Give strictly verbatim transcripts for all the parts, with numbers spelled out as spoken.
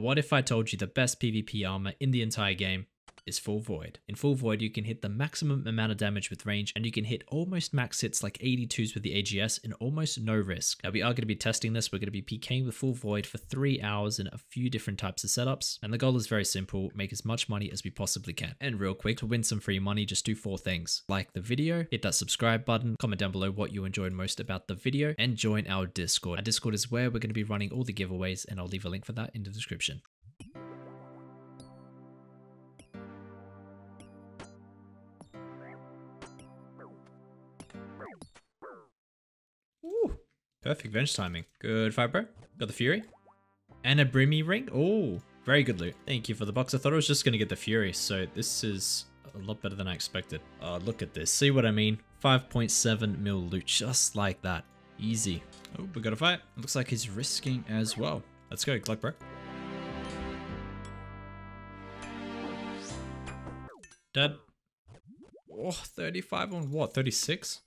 what if I told you the best PvP armor in the entire game is Full Void? In Full Void, you can hit the maximum amount of damage with range, and you can hit almost max hits like eighty-twos with the A G S and almost no risk. Now we are going to be testing this. We're going to be PKing with Full Void for three hours in a few different types of setups. And the goal is very simple, make as much money as we possibly can. And real quick, to win some free money, just do four things. Like the video, hit that subscribe button, comment down below what you enjoyed most about the video, and join our Discord. Our Discord is where we're going to be running all the giveaways, and I'll leave a link for that in the description. Ooh, perfect bench timing. Good fight, bro. Got the Fury. And a Brimmy Ring. Oh, very good loot. Thank you for the box. I thought I was just going to get the Fury, so this is a lot better than I expected. Oh, look at this. See what I mean? five point seven mil loot, just like that. Easy. Oh, we got a fight. Looks like he's risking as well. Let's go, Gluck, bro. Dead. Oh, thirty-five on what? thirty-six?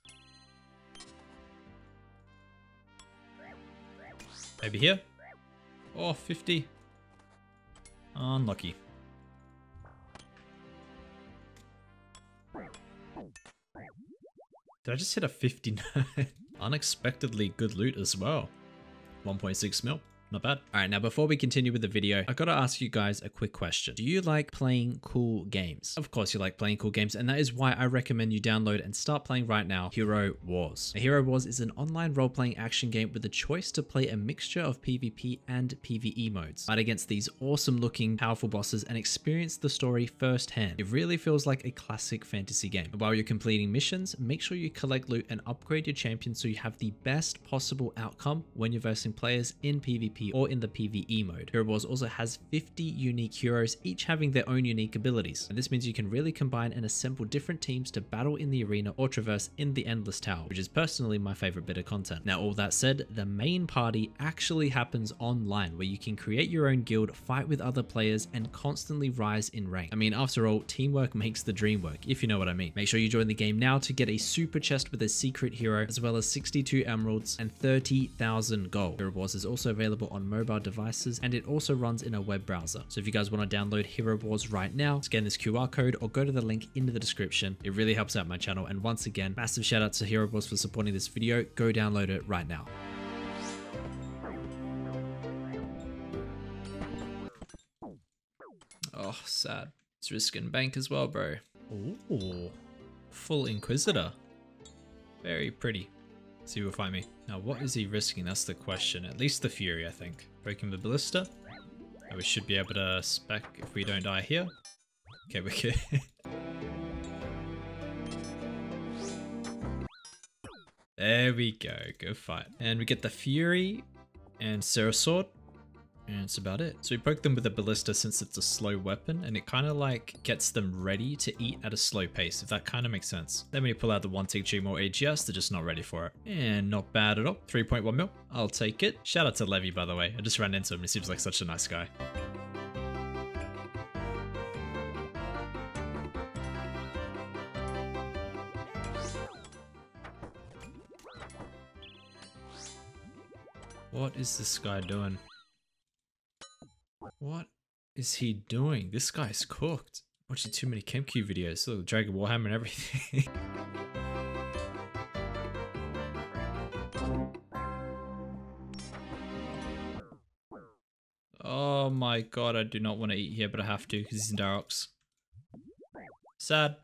Maybe here. Oh, fifty. Unlucky. Did I just hit a fifty-nine? Unexpectedly good loot as well. one point six mil. Not bad. All right, now before we continue with the video, I gotta ask you guys a quick question. Do you like playing cool games? Of course you like playing cool games, and that is why I recommend you download and start playing right now Hero Wars. Now, Hero Wars is an online role-playing action game with the choice to play a mixture of PvP and PvE modes. Fight against these awesome-looking, powerful bosses and experience the story firsthand. It really feels like a classic fantasy game. And while you're completing missions, make sure you collect loot and upgrade your champion so you have the best possible outcome when you're versing players in PvP or in the PvE mode. Hero Wars also has fifty unique heroes, each having their own unique abilities. And this means you can really combine and assemble different teams to battle in the arena or traverse in the Endless Tower, which is personally my favorite bit of content. Now, all that said, the main party actually happens online, where you can create your own guild, fight with other players, and constantly rise in rank. I mean, after all, teamwork makes the dream work, if you know what I mean. Make sure you join the game now to get a super chest with a secret hero, as well as sixty-two emeralds and thirty thousand gold. Hero Wars is also available on mobile devices, and it also runs in a web browser. So if you guys want to download Hero Wars right now, scan this Q R code or go to the link in the description. It really helps out my channel. And once again, massive shout out to Hero Wars for supporting this video. Go download it right now. Oh, sad. It's risking bank as well, bro. Ooh, full Inquisitor. Very pretty. So you will find me. Now, what is he risking? That's the question. At least the Fury, I think. Breaking the Ballista. Now we should be able to spec if we don't die here. Okay, we're good. There we go. Good fight. And we get the Fury and Sarasword. And that's about it. So we poke them with a Ballista since it's a slow weapon, and it kind of like gets them ready to eat at a slow pace, if that kind of makes sense. Then when you pull out the one tick G M or A G S, they're just not ready for it. And not bad at all. three point one mil. I'll take it. Shout out to Levy, by the way. I just ran into him. He seems like such a nice guy. What is this guy doing? What is he doing? This guy's cooked. Watching too many ChemQ videos. Look, Dragon Warhammer and everything. Oh my god, I do not want to eat here, but I have to because he's in Darkox. Sad.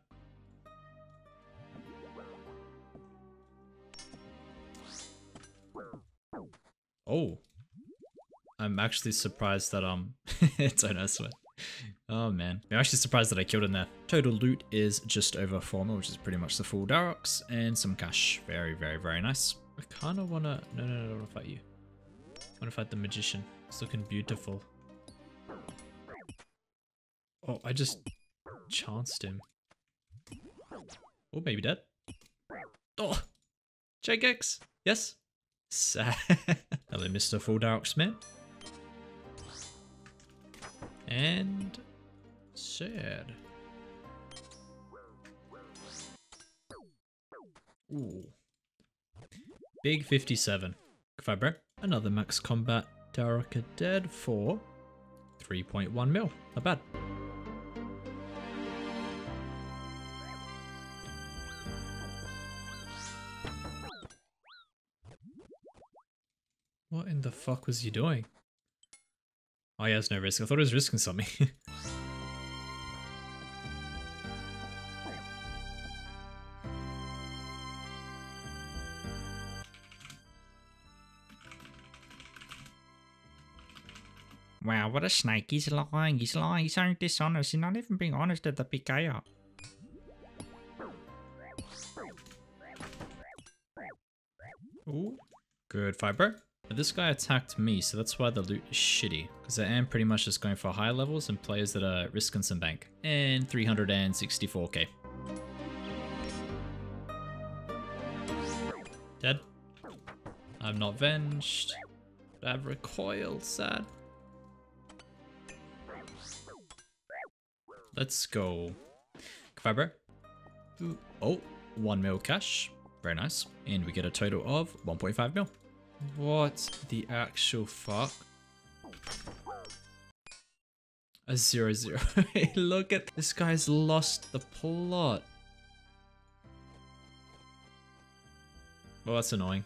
Oh. I'm actually surprised that, um, it's on sweat. Oh man. I'm actually surprised that I killed him there. Total loot is just over four mil, which is pretty much the full Darox, and some cash. Very, very, very nice. I kind of want to, no, no, no, I don't want to fight you. I want to fight the magician. It's looking beautiful. Oh, I just chanced him. Oh, maybe dead. Oh, J X. Yes. Sad. Hello, Mister Full Darks, man. And sad. Ooh. Big fifty-seven. Goodbye, bro. Another max combat. Dharok dead for three point one mil. Not bad. What in the fuck was you doing? Oh yeah, it's no risk. I thought it was risking something. Wow, what a snake. He's lying, he's lying, he's so dishonest, he's not even being honest at the P K up. Ooh, good fight, bro. But this guy attacked me, so that's why the loot is shitty. Because I am pretty much just going for higher levels and players that are risking some bank. And three hundred sixty-four K. Dead. I'm not venged. I've recoiled, sad. Let's go. Goodbye, bro. Ooh. Oh, one mil cash. Very nice. And we get a total of one point five mil. What the actual fuck? A zero zero. Hey, look at this guy's lost the plot. Well, that's annoying.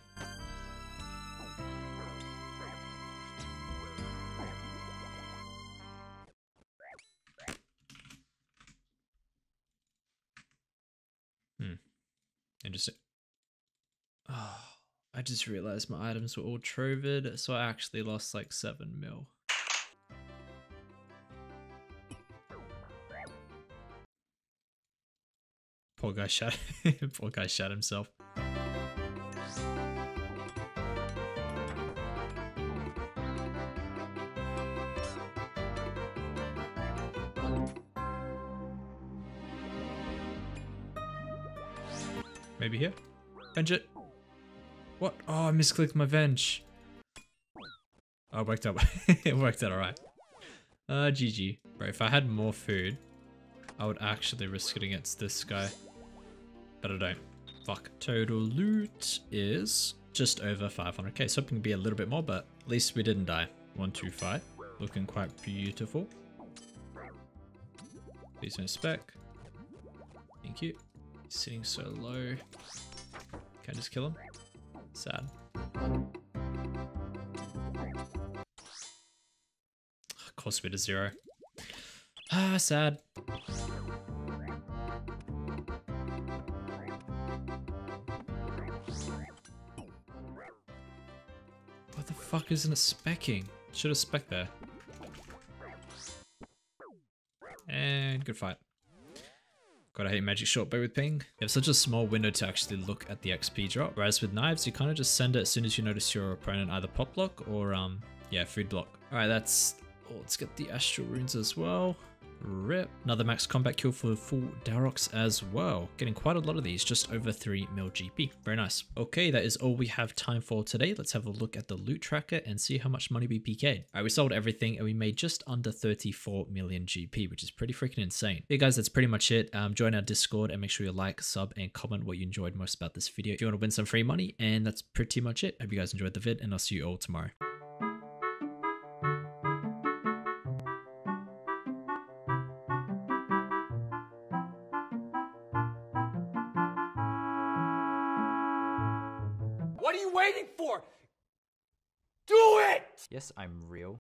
Hmm. Interesting. Oh. I just realized my items were all trovid, so I actually lost like seven mil. Poor guy shot, poor guy shot himself. Maybe here? Venge it. What? Oh, I misclicked my venge. Oh, it worked out. It worked out alright. Uh, G G. Bro, if I had more food, I would actually risk it against this guy. But I don't. Fuck. Total loot is just over five hundred K. So hoping to be a little bit more, but at least we didn't die. One, two, five. Looking quite beautiful. Please don't spec. Thank you. He's sitting so low. Can I just kill him? Sad. Of course we're to zero. Ah, sad. What the fuck isn't it specking? Should have spec there. And good fight. God, I hate magic shortbow with ping. You have such a small window to actually look at the X P drop, whereas with knives, you kind of just send it as soon as you notice your opponent either pop block or, um, yeah, food block. All right, that's, oh, let's get the astral runes as well. Rip. Another max combat kill for full Darox as well. Getting quite a lot of these, just over three mil G P. Very nice. Okay, that is all we have time for today. Let's have a look at the loot tracker and see how much money we P K'd. All right, we sold everything and we made just under thirty-four million G P, which is pretty freaking insane. Hey guys, that's pretty much it. Um, join our Discord and make sure you like, sub, and comment what you enjoyed most about this video if you want to win some free money. And that's pretty much it. Hope you guys enjoyed the vid and I'll see you all tomorrow. What are you waiting for? Do it! Yes, I'm real.